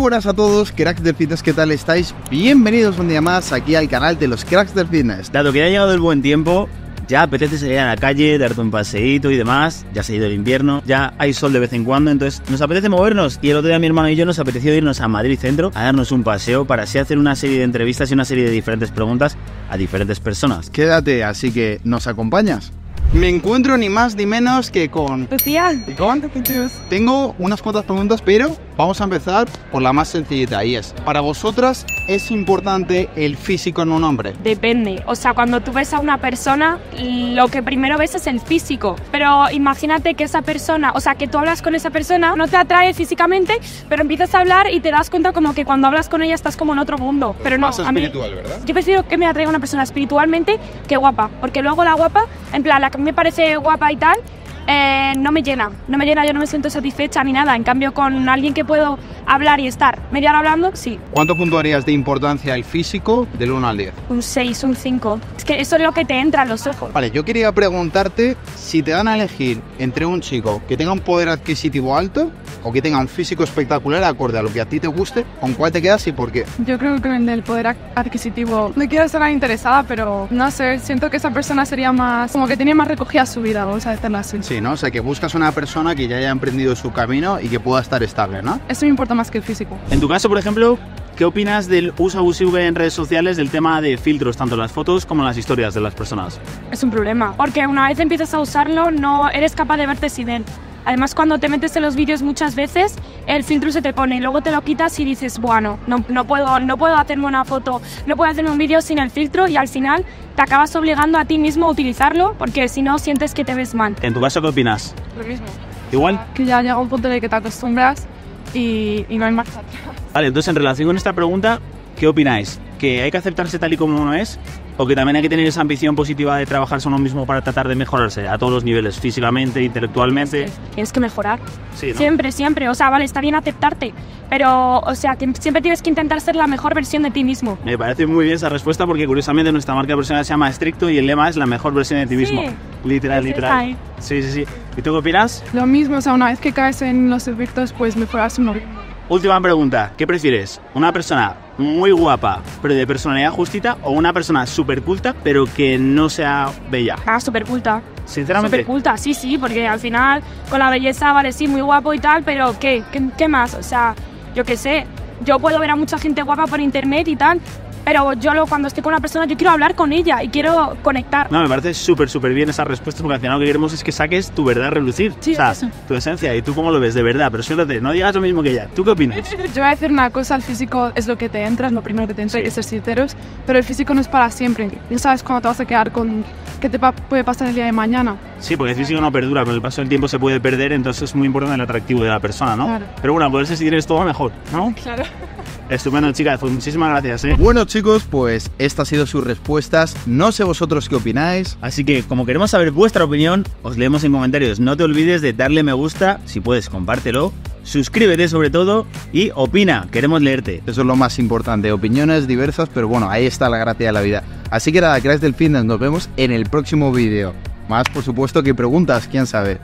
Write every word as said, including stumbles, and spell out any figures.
buenas a todos, cracks del fitness, ¿qué tal estáis? Bienvenidos un día más aquí al canal de los cracks del fitness. Dado que ya ha llegado el buen tiempo, ya apetece salir a la calle, darte un paseíto y demás. Ya se ha ido el invierno, ya hay sol de vez en cuando, entonces nos apetece movernos. Y el otro día mi hermano y yo nos apeteció irnos a Madrid Centro a darnos un paseo para así hacer una serie de entrevistas y una serie de diferentes preguntas a diferentes personas. Quédate, así que ¿nos acompañas? Me encuentro ni más ni menos que con... Lucía. ¿Y con? Tengo unas cuantas preguntas, pero vamos a empezar por la más sencillita, y es, ¿para vosotras es importante el físico en un hombre? Depende. O sea, cuando tú ves a una persona, lo que primero ves es el físico. Pero imagínate que esa persona, o sea, que tú hablas con esa persona, no te atrae físicamente, pero empiezas a hablar y te das cuenta como que cuando hablas con ella estás como en otro mundo. Pero no, a mí... espiritual, ¿verdad? Yo prefiero que me atraiga una persona espiritualmente que guapa, porque luego la guapa, en plan, la que me parece guapa y tal, eh, no me llena, no me llena, yo no me siento satisfecha ni nada. En cambio, con alguien que puedo hablar y estar media hora hablando, sí. ¿Cuánto puntuarías de importancia el físico del uno al diez? Un seis, un cinco. Es que eso es lo que te entra a los ojos. Vale, yo quería preguntarte si te dan a elegir entre un chico que tenga un poder adquisitivo alto o que tenga un físico espectacular acorde a lo que a ti te guste, ¿con cuál te quedas y por qué? Yo creo que en el poder adquisitivo, no quiero ser interesada, pero no sé, siento que esa persona sería más, como que tenía más recogida su vida, vamos a decirlo así. Sí, ¿no? O sea, que buscas una persona que ya haya emprendido su camino y que pueda estar estable, ¿no? Eso me importa más que el físico. En tu caso, por ejemplo, ¿qué opinas del uso abusivo en redes sociales del tema de filtros, tanto en las fotos como en las historias de las personas? Es un problema, porque una vez empiezas a usarlo, no eres capaz de verte sin él. Además, cuando te metes en los vídeos muchas veces, el filtro se te pone y luego te lo quitas y dices, bueno, no, no, puedo, no puedo hacerme una foto, no puedo hacerme un vídeo sin el filtro, y al final te acabas obligando a ti mismo a utilizarlo porque si no sientes que te ves mal. ¿En tu caso qué opinas? Lo mismo. ¿Igual? Que ya llega un punto en el que te acostumbras y, y no hay marcha atrás. Vale, entonces en relación con esta pregunta, ¿qué opináis? ¿Que hay que aceptarse tal y como uno es? ¿O que también hay que tener esa ambición positiva de trabajarse uno mismo para tratar de mejorarse a todos los niveles, físicamente, intelectualmente? Es que tienes que mejorar. Sí, ¿no? Siempre, siempre. O sea, vale, está bien aceptarte, pero, o sea, siempre tienes que intentar ser la mejor versión de ti mismo. Me parece muy bien esa respuesta porque, curiosamente, nuestra marca personal se llama Estricto y el lema es la mejor versión de ti mismo. Sí. Literal, literal. Sí, sí, sí. ¿Y tú qué opinas? Lo mismo. O sea, una vez que caes en los efectos, pues mejoras uno. Última pregunta, ¿qué prefieres? ¿Una persona muy guapa, pero de personalidad justita, o una persona súper culta, pero que no sea bella? Ah, súper culta. ¿Sinceramente? Súper culta, sí, sí, porque al final con la belleza, vale, sí, muy guapo y tal, pero ¿qué? ¿Qué, qué más? O sea, yo qué sé, yo puedo ver a mucha gente guapa por internet y tal, pero yo lo, cuando estoy con una persona, yo quiero hablar con ella y quiero conectar. No, me parece súper, súper bien esa respuesta, porque al final lo que queremos es que saques tu verdad a relucir. Sí, o sea, eso. Tu esencia y tú cómo lo ves de verdad, pero suéltate, no digas lo mismo que ella. ¿Tú qué opinas? Yo voy a decir una cosa, el físico es lo que te entra, es lo primero que te entra, sí. Hay que ser sinceros, pero el físico no es para siempre. No sabes cuándo te vas a quedar con... ¿Qué te puede pasar el día de mañana? Sí, porque el físico no perdura, con el paso del tiempo se puede perder, entonces es muy importante el atractivo de la persona, ¿no? Claro. Pero bueno, poderse si tienes todo mejor, ¿no? Claro. Estupendo, chicas, pues muchísimas gracias, ¿eh? Bueno, chicos, pues estas han sido sus respuestas. No sé vosotros qué opináis. Así que, como queremos saber vuestra opinión, os leemos en comentarios. No te olvides de darle me gusta, si puedes, compártelo. Suscríbete sobre todo y opina, queremos leerte. Eso es lo más importante, opiniones diversas, pero bueno, ahí está la gracia de la vida. Así que nada, cracks del fitness, nos vemos en el próximo vídeo. Más, por supuesto, que preguntas, quién sabe.